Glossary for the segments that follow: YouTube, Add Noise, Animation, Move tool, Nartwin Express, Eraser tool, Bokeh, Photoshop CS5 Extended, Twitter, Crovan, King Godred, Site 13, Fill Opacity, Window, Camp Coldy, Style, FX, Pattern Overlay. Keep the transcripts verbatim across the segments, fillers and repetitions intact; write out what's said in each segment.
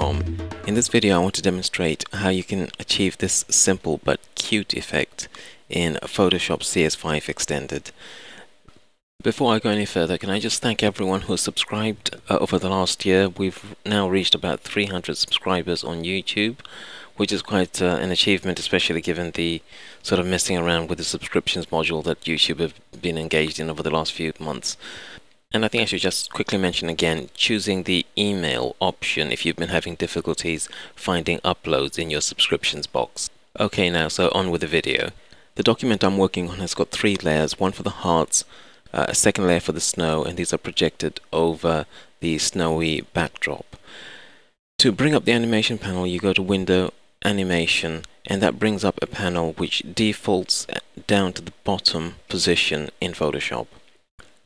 animation dot com. In this video I want to demonstrate how you can achieve this simple but cute effect in Photoshop C S five Extended. Before I go any further, can I just thank everyone who has subscribed uh, over the last year. We've now reached about three hundred subscribers on YouTube, which is quite uh, an achievement, especially given the sort of messing around with the subscriptions module that YouTube have been engaged in over the last few months. And I think I should just quickly mention again, choosing the email option if you've been having difficulties finding uploads in your subscriptions box. Okay, now, so on with the video. The document I'm working on has got three layers, one for the hearts, uh, a second layer for the snow, and these are projected over the snowy backdrop. To bring up the animation panel, you go to Window, Animation, and that brings up a panel which defaults down to the bottom position in Photoshop.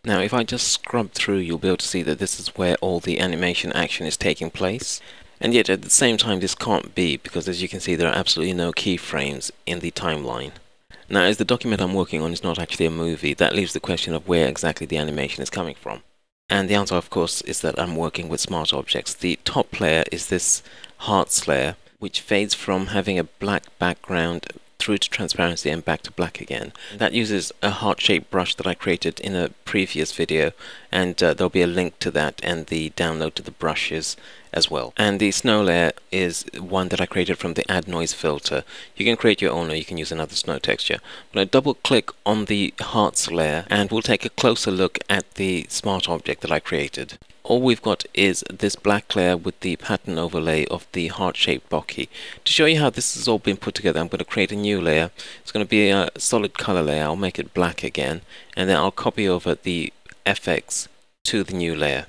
Now if I just scrub through, you'll be able to see that this is where all the animation action is taking place, and yet at the same time this can't be, because as you can see there are absolutely no keyframes in the timeline. Now as the document I'm working on is not actually a movie, that leaves the question of where exactly the animation is coming from. And the answer of course is that I'm working with smart objects. The top layer is this hearts layer, which fades from having a black background through to transparency and back to black again. That uses a heart-shaped brush that I created in a previous video, and uh, there'll be a link to that and the download to the brushes as well. And the snow layer is one that I created from the Add Noise filter. You can create your own or you can use another snow texture. But I double click on the hearts layer and we'll take a closer look at the smart object that I created. All we've got is this black layer with the pattern overlay of the heart-shaped bokeh. To show you how this has all been put together, I'm going to create a new layer. It's going to be a solid color layer. I'll make it black again, and then I'll copy over the F X to the new layer.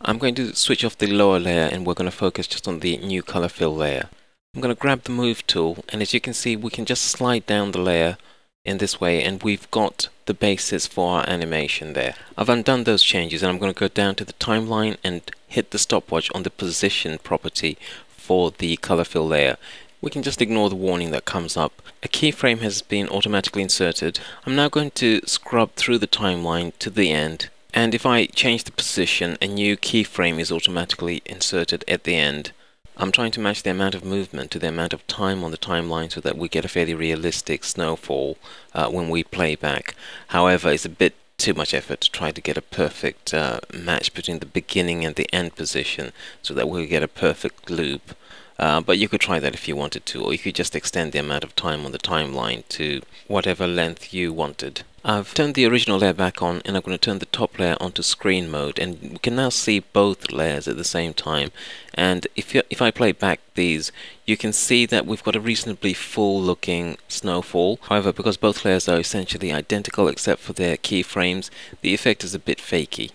I'm going to switch off the lower layer and we're going to focus just on the new color fill layer. I'm going to grab the Move tool, and as you can see we can just slide down the layer in this way, and we've got the basis for our animation there. I've undone those changes and I'm going to go down to the timeline and hit the stopwatch on the position property for the color fill layer. We can just ignore the warning that comes up. A keyframe has been automatically inserted. I'm now going to scrub through the timeline to the end, and if I change the position, a new keyframe is automatically inserted at the end. I'm trying to match the amount of movement to the amount of time on the timeline so that we get a fairly realistic snowfall uh, when we play back. However, it's a bit too much effort to try to get a perfect uh, match between the beginning and the end position so that we'll get a perfect loop. Uh, but you could try that if you wanted to, or you could just extend the amount of time on the timeline to whatever length you wanted. I've turned the original layer back on, and I'm going to turn the top layer onto screen mode, and we can now see both layers at the same time. And if, you, if I play back these, you can see that we've got a reasonably full looking snowfall. However, because both layers are essentially identical except for their keyframes, the effect is a bit fakey.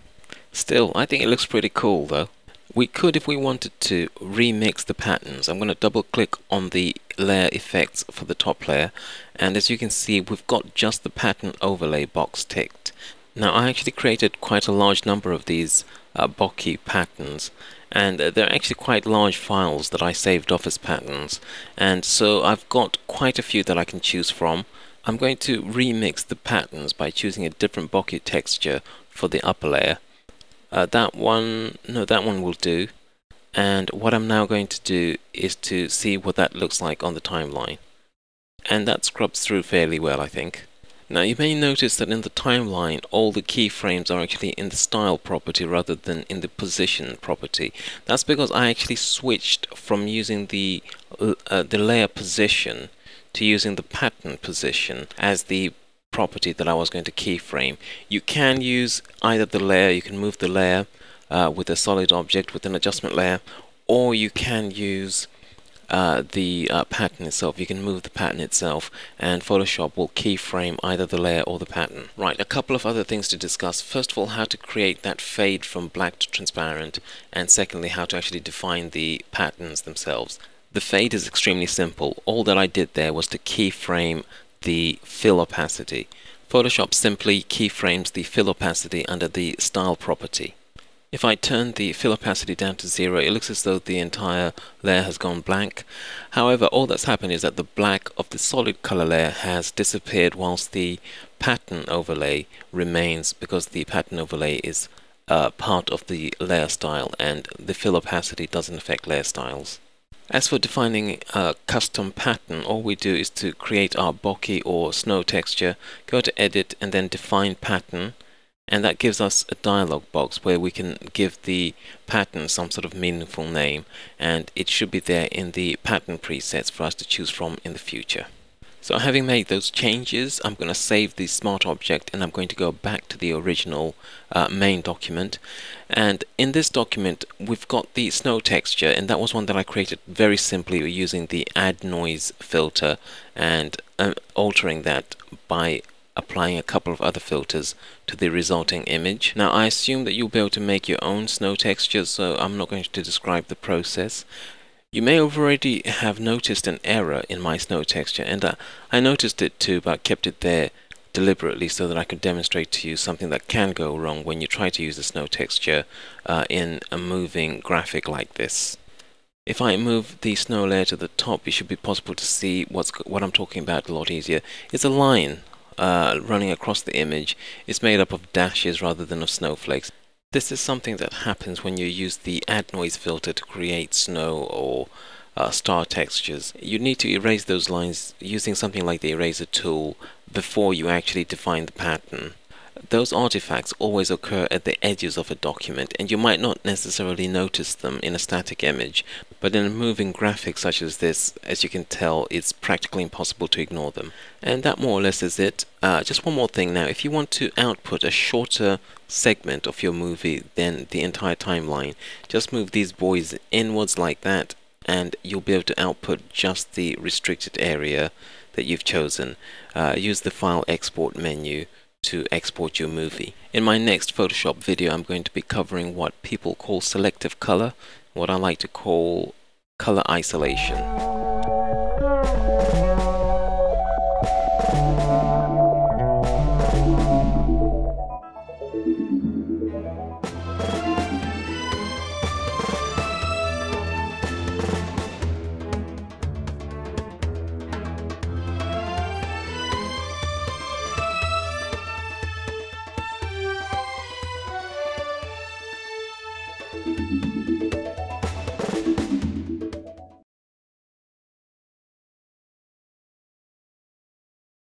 Still, I think it looks pretty cool though. We could, if we wanted to, remix the patterns. I'm going to double click on the layer effects for the top layer, and as you can see we've got just the pattern overlay box ticked. Now I actually created quite a large number of these uh, bokeh patterns, and they're actually quite large files that I saved off as patterns, and so I've got quite a few that I can choose from. I'm going to remix the patterns by choosing a different bokeh texture for the upper layer. Uh, that one, no, that one will do. And what I'm now going to do is to see what that looks like on the timeline. And that scrubs through fairly well, I think. Now you may notice that in the timeline all the keyframes are actually in the style property rather than in the position property. That's because I actually switched from using the, uh, the layer position to using the pattern position as the property that I was going to keyframe. You can use either the layer, you can move the layer uh, with a solid object with an adjustment layer, or you can use uh, the uh, pattern itself. You can move the pattern itself, and Photoshop will keyframe either the layer or the pattern. Right, a couple of other things to discuss. First of all, how to create that fade from black to transparent, and secondly, how to actually define the patterns themselves. The fade is extremely simple. All that I did there was to keyframe the fill opacity. Photoshop simply keyframes the fill opacity under the style property. If I turn the fill opacity down to zero, it looks as though the entire layer has gone black. However, all that's happened is that the black of the solid color layer has disappeared whilst the pattern overlay remains, because the pattern overlay is uh, part of the layer style, and the fill opacity doesn't affect layer styles. As for defining a custom pattern, all we do is to create our bokeh or snow texture, go to edit and then define pattern, and that gives us a dialog box where we can give the pattern some sort of meaningful name, and it should be there in the pattern presets for us to choose from in the future. So having made those changes, I'm going to save the smart object and I'm going to go back to the original uh, main document. And in this document we've got the snow texture, and that was one that I created very simply using the Add Noise filter and um, altering that by applying a couple of other filters to the resulting image. Now I assume that you'll be able to make your own snow textures, so I'm not going to describe the process. You may already have noticed an error in my snow texture, and uh, I noticed it too, but kept it there deliberately so that I could demonstrate to you something that can go wrong when you try to use a snow texture uh, in a moving graphic like this. If I move the snow layer to the top, it should be possible to see what's, what I'm talking about a lot easier. It's a line uh, running across the image. It's made up of dashes rather than of snowflakes. This is something that happens when you use the Add Noise filter to create snow or uh, star textures. You need to erase those lines using something like the Eraser tool before you actually define the pattern. Those artifacts always occur at the edges of a document, and you might not necessarily notice them in a static image, but in a moving graphic such as this, as you can tell, it's practically impossible to ignore them. And that more or less is it. Uh, just one more thing now, if you want to output a shorter segment of your movie than the entire timeline, just move these boys inwards like that, and you'll be able to output just the restricted area that you've chosen. Uh, use the File Export menu to export your movie. In my next Photoshop video I'm going to be covering what people call selective color, what I like to call color isolation.